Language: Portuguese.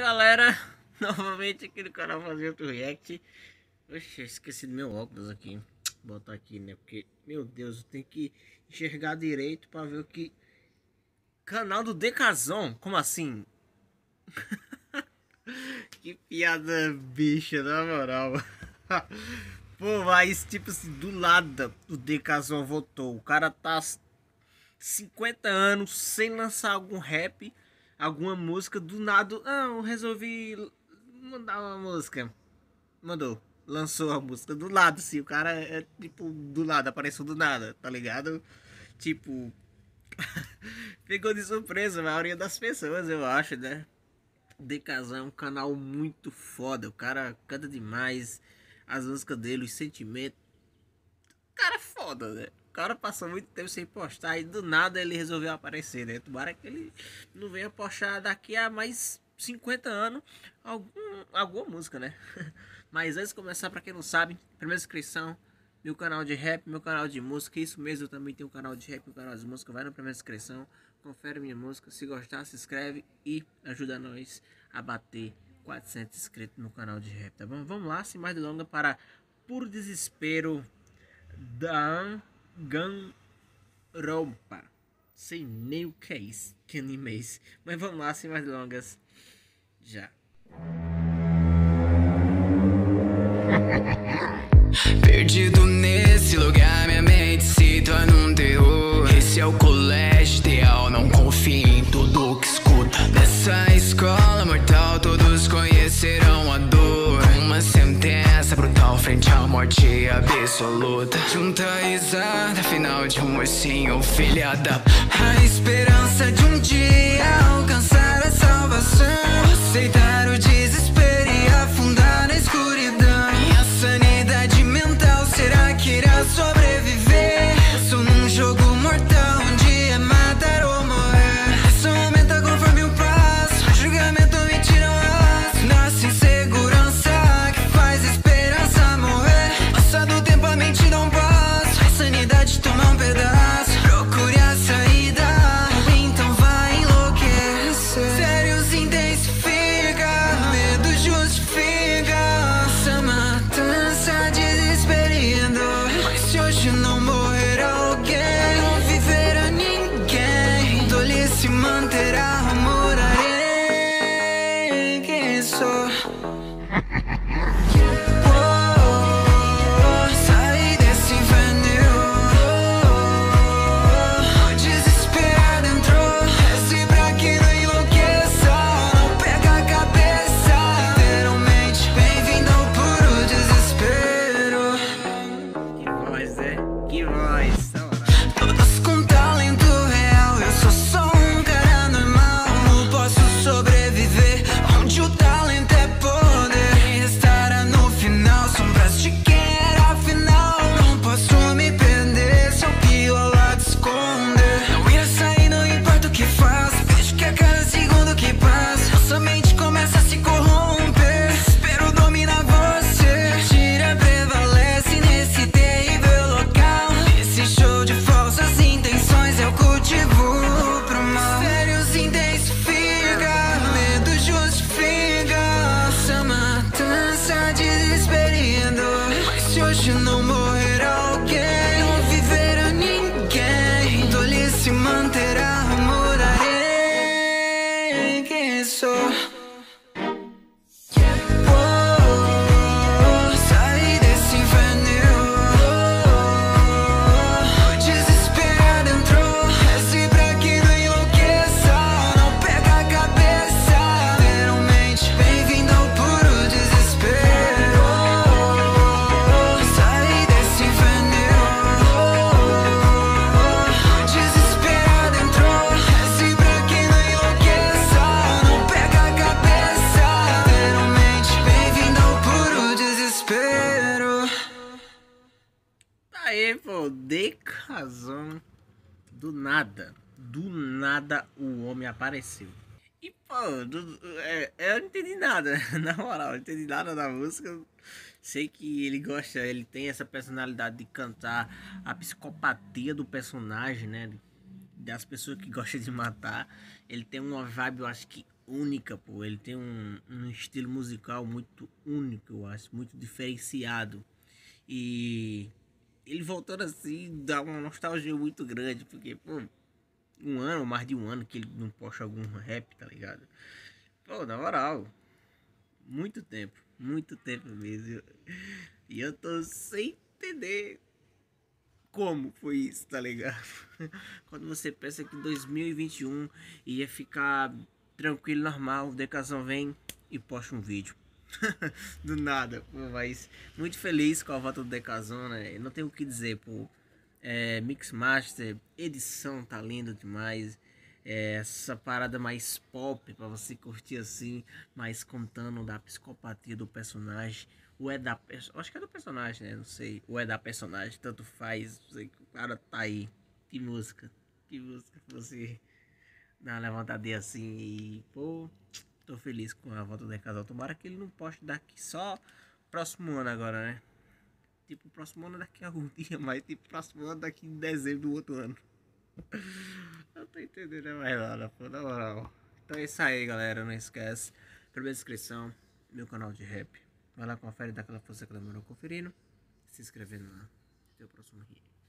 galera, novamente aqui no canal fazer outro react. Oxe, esqueci do meu óculos aqui. Vou botar aqui, né? Porque, meu Deus, eu tenho que enxergar direito pra ver o que... Canal do DKZão, como assim? Que piada bicha, na moral. Pô, mas tipo assim, do nada o DKZão voltou. O cara tá 50 anos sem lançar algum rap, alguma música, do nada, ah, eu resolvi mandar uma música. Mandou, lançou a música do nada, assim, o cara é tipo, do nada, apareceu do nada, tá ligado? Tipo, ficou de surpresa a maioria das pessoas, eu acho, né? DKZão é um canal muito foda, o cara canta demais, as músicas dele, os sentimentos, o cara é foda, né? O cara passou muito tempo sem postar e do nada ele resolveu aparecer, né? Tomara que ele não venha postar daqui a mais 50 anos alguma música, né? Mas antes de começar, pra quem não sabe, primeira inscrição, meu canal de rap, meu canal de música, isso mesmo, eu também tenho um canal de rap, um canal de música, vai na primeira inscrição, confere minha música, se gostar, se inscreve e ajuda nós a bater 400 inscritos no canal de rap, tá bom? Vamos lá, sem mais delongas, para Puro Desespero da... Danganronpa. Sei nem o que é isso, que anime é esse. Mas vamos lá, sem mais longas. Já. Perdido nesse lugar, minha mente se torna um terror. Esse é o colégio ideal, não confie em tudo que escuta. Nessa escola mortal, todos conhecerão a dor. Uma sentença brutal frente à morte absoluta. Junta a risada final de um ursinho filhada. A esperança de um dia alcançar a salvação. Aceitar o desespero e afundar na escuridão. Minha sanidade mental, será que irá sobreviver? Sou num jogo mortal, um dia matar ou morrer. Só aumenta conforme o passo, o julgamento me tira um laço. Nasce insegurança que faz a esperança morrer. Passado o tempo a mente dá um passo, a sanidade toma um pedaço. Procure a saída, então vai enlouquecer. Sérios intensifica, medo justifica essa matança desesperando. Mas se hoje não morrerá alguém, se manterá amorarei quem sou. Saí desse inferno, o desesperado entrou. Desce pra que não enlouqueça, não pega a cabeça. Literalmente, bem-vindo ao puro desespero. Que voz, é? Que voz. Todos com talento real, eu sou só DKZão. Do nada o homem apareceu. E pô, eu não entendi nada, na moral, eu não entendi nada da música. Sei que ele gosta, ele tem essa personalidade de cantar a psicopatia do personagem, né? Das pessoas que gostam de matar. Ele tem uma vibe, eu acho que única, pô. Ele tem um estilo musical muito único, eu acho, muito diferenciado. E ele voltando assim dá uma nostalgia muito grande, porque, pô, um ano, mais de um ano que ele não posta algum rap, tá ligado? Pô, na moral, muito tempo mesmo. E eu tô sem entender como foi isso, tá ligado? Quando você pensa que 2021 ia ficar tranquilo, normal, o DKZão vem e posta um vídeo. Do nada, pô, mas muito feliz com a volta do DKZão, né? Eu não tenho o que dizer, pô. É, mix master, edição tá lindo demais. É, essa parada mais pop pra você curtir assim, mas contando da psicopatia do personagem. Ou é da personagem, acho que é do personagem, né? Não sei. Ou é da personagem, tanto faz. Não sei, que o cara tá aí. Que música que você dá uma levantadinha assim e pô. Tô feliz com a volta do DKZão. Tomara que ele não poste daqui só próximo ano agora, né? Tipo, próximo ano daqui a algum dia, mas tipo, próximo ano daqui em dezembro do outro ano. Não tô entendendo mais nada, pô, na moral. Então é isso aí, galera. Não esquece. Primeira inscrição, meu canal de rap. Vai lá, confere, dá aquela força que demorou conferindo. Se inscrevendo lá. Até o próximo vídeo.